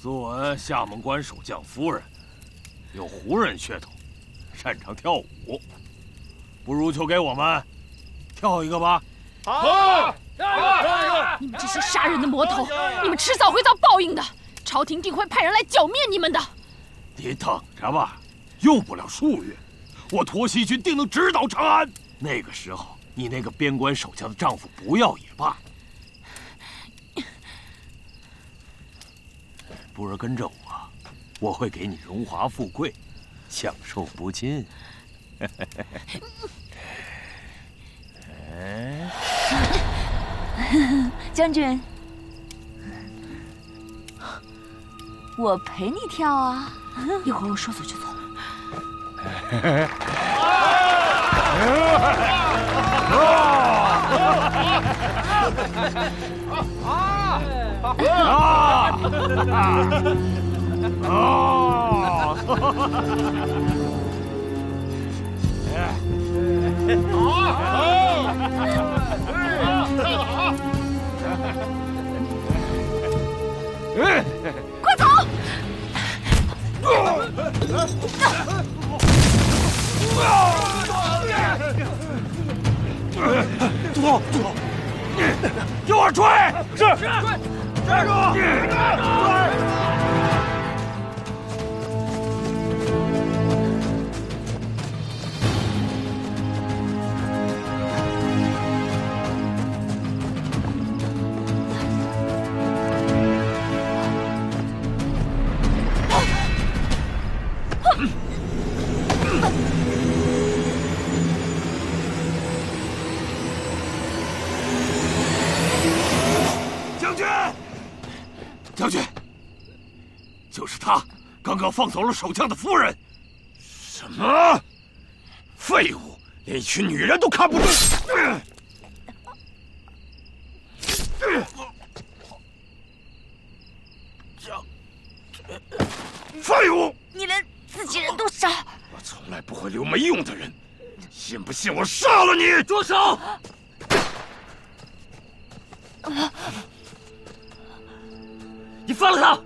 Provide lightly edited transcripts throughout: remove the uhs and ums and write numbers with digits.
苏文，厦门关守将夫人，有胡人血统，擅长跳舞，不如就给我们跳一个吧。好，你们这些杀人的魔头，你们迟早会遭报应的，朝廷定会派人来剿灭你们的。你等着吧，用不了数月，我驮西军定能直捣长安。那个时候。 你那个边关守将的丈夫不要也罢，不如跟着我，我会给你荣华富贵，享受不尽。将军，我陪你跳啊！一会儿我说走就走。 快走！住口！住口！给我追！是是站住！放走了守将的夫人，什么废物，连一群女人都看不住！废物，你连自己人都杀！我从来不会留没用的人，信不信我杀了你？住手！你放了他！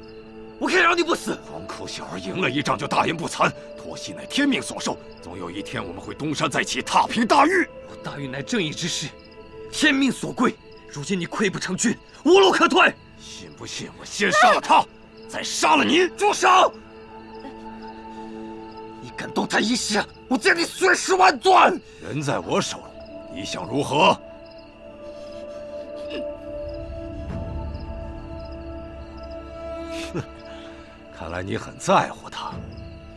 我可以让你不死！黄口小儿赢了一仗就大言不惭，脱西乃天命所授，总有一天我们会东山再起，踏平大狱。我大狱乃正义之师，天命所归。如今你溃不成军，无路可退，信不信我先杀了他，再杀了你？住手！你敢动他一时，我将你碎尸万段！人在我手，你想如何？ 看来你很在乎他，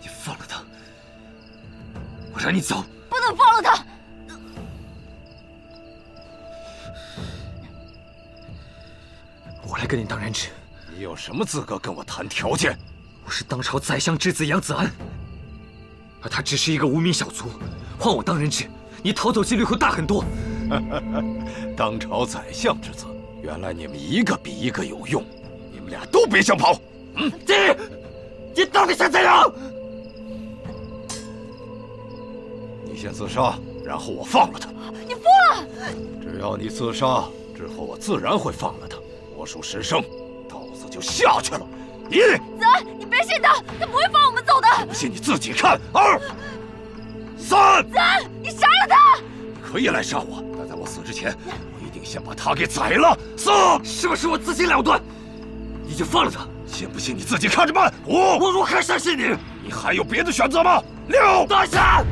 你放了他，我让你走！不能放了他！我来跟你当人质，你有什么资格跟我谈条件？我是当朝宰相之子杨子安，而他只是一个无名小卒，换我当人质，你逃走几率会大很多。当朝宰相之子，原来你们一个比一个有用，你们俩都别想跑！ 你到底想怎样？你先自杀，然后我放了他。你疯了！只要你自杀之后，我自然会放了他。我数10声，刀子就下去了。你子安，你别信他，他不会放我们走的。不信你自己看。2、3。子安，你杀了他！你可以来杀我，但在我死之前，我一定先把他给宰了。4，是不是我自己了断？你就放了他。 信不信你自己看着办。5，我如何相信你？你还有别的选择吗？6，大侠。